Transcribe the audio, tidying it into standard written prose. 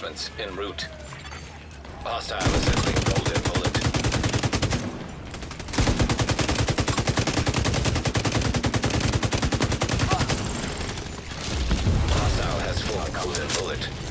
reinforcements en route. Hostile assembling Golden Bullet. Hostile has flown Golden Bullet.